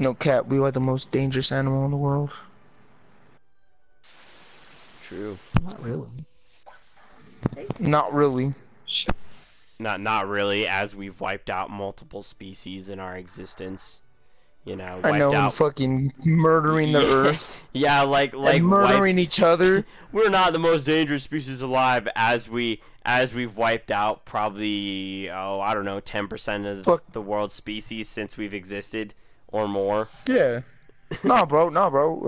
No cap, we are the most dangerous animal in the world. True. Not really. Not really. Not really, as we've wiped out multiple species in our existence. You know, I know, and fucking murdering the earth. Yeah, like and murdering each other. We're not the most dangerous species alive, as we've wiped out probably, oh, I don't know, 10% of the world's species since we've existed or more. Yeah. Nah, bro.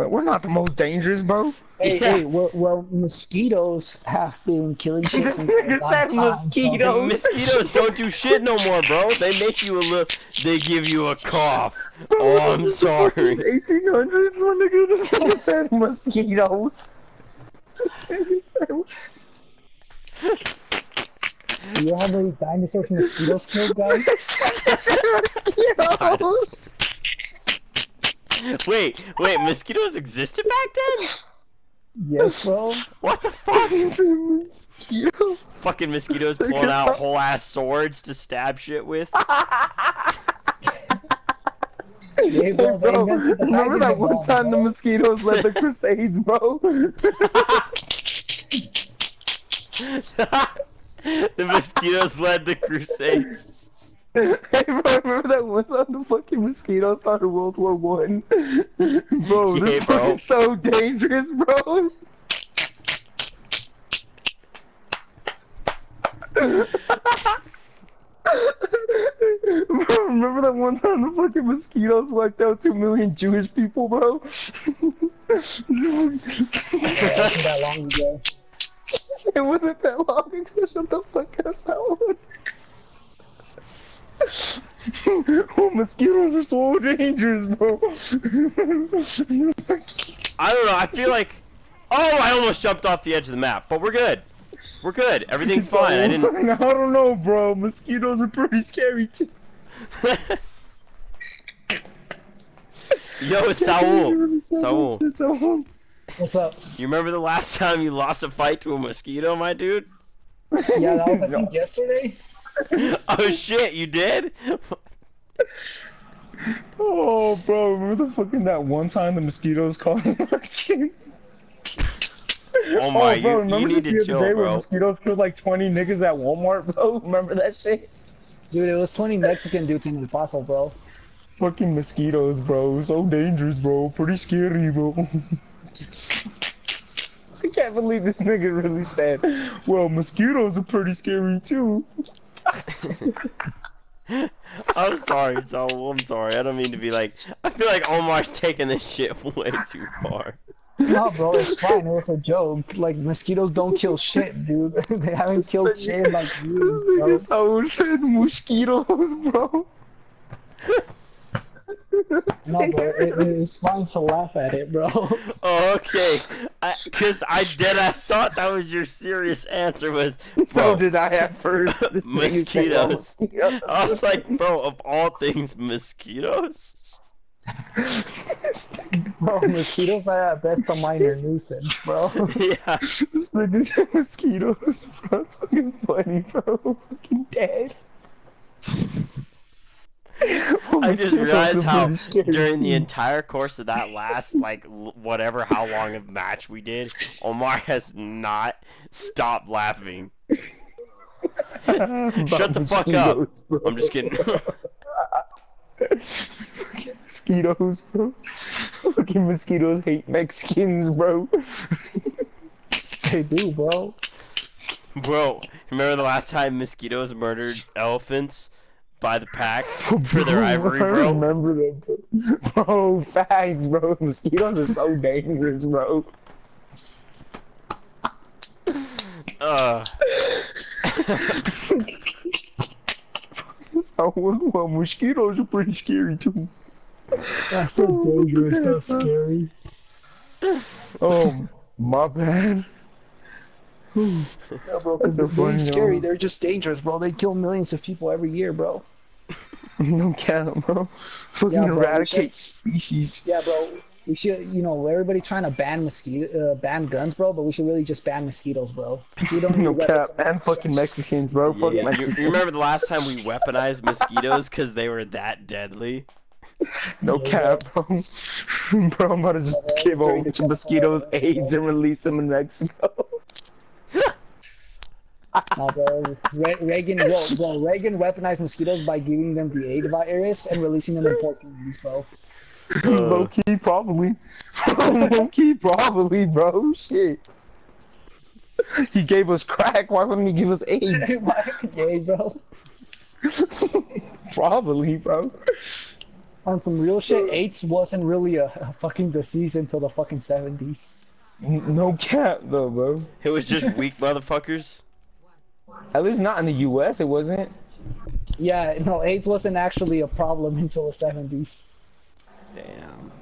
We're not the most dangerous, bro. Hey, well, mosquitoes have been killing shit since Mosquitoes don't do shit no more, bro. They make you a look. They give you a cough. Oh, I'm sorry. 1800s, my nigga. This nigga said mosquitoes. Do you have any dinosaurs mosquitoes killed, guys? Mosquitoes. Wait, mosquitoes existed back then? Yes, bro. What the fuck? Mosquito. Fucking mosquitoes pulling out whole ass swords to stab shit with. Hey, bro, remember that one time the mosquitoes led the Crusades, bro? The mosquitoes led the Crusades. Hey, bro, remember that one time the fucking mosquitoes started World War I? Bro, yeah, this is so dangerous, bro. Bro, remember that one time the fucking mosquitoes wiped out 2 million Jewish people, bro? That wasn't that long ago. It wasn't that long ago. Shut the fuck up. Oh, mosquitoes are so dangerous, bro. I don't know, I feel like... Oh, I almost jumped off the edge of the map, but we're good. We're good. Everything's fine. I don't know, bro. Mosquitoes are pretty scary, too. Yo, it's Saul. Saul. What's up? You remember the last time you lost a fight to a mosquito, my dude? Yeah, that was, I think, yesterday. Oh shit, you did? Oh, bro, remember the fucking that one time the mosquitoes caught him? Oh my, oh, bro, remember you need to chill, day bro. Where mosquitoes killed like 20 niggas at Walmart, bro? Remember that shit? Dude, it was 20 Mexican dudes in the fossil, bro. Fucking mosquitoes, bro. So dangerous, bro. Pretty scary, bro. I can't believe this nigga really said, well, mosquitoes are pretty scary too. I'm sorry, Saul. I'm sorry. I don't mean to be like... I feel like Omar's taking this shit way too far. No, bro, it's fine. It's a joke. Like, mosquitoes don't kill shit, dude. They haven't killed shit like you, bro. This nigga Saul said mosquitoes, bro. No, bro, it's fine to laugh at it, bro. Oh, okay. Because I thought that was your serious answer was... Bro, so did I at first. Mosquitoes. I was like, bro, of all things, mosquitoes? Bro, mosquitoes are at best a minor nuisance, bro. Yeah. This nigga's got mosquitoes, bro. It's fucking funny, bro. I'm fucking dead. Oh, I just realized how during the entire course of that last, like, whatever, how long of match we did, Omar has not stopped laughing. Shut the fuck up. Bro. I'm just kidding. Fucking mosquitoes, bro. Fucking mosquitoes hate Mexicans, bro. They do, bro. Bro, remember the last time mosquitoes murdered elephants? By the pack for their ivory, bro. I remember that, bro. Facts, bro. Mosquitoes are so dangerous, bro. So, well, mosquitoes are pretty scary too. That's so dangerous, not scary. Oh, my bad. Yeah, bro, because they're really scary. They're just dangerous, bro. They kill millions of people every year, bro. No count, bro. Fucking yeah, bro, eradicate species. Yeah, bro. We should, you know, everybody trying to ban ban guns, bro. But we should really just ban mosquitoes, bro. We don't no cap. And fucking Mexicans, bro. Yeah. Fucking Mexicans. You remember the last time we weaponized mosquitoes because they were that deadly? No cap, bro. Bro, I'm about to just give over to mosquitoes, AIDS, and release them in Mexico. Nah, bro. Reagan weaponized mosquitoes by giving them the AIDS virus and releasing them in Portuguese, bro. Low key, probably. Low key, probably, bro. Shit. He gave us crack. Why wouldn't he give us AIDS? Yeah, bro. Probably, bro. On some real shit, AIDS wasn't really a fucking disease until the fucking 70s. No cap, though, bro. It was just weak motherfuckers. At least not in the U.S. It wasn't. Yeah, no, AIDS wasn't actually a problem until the 70s. Damn.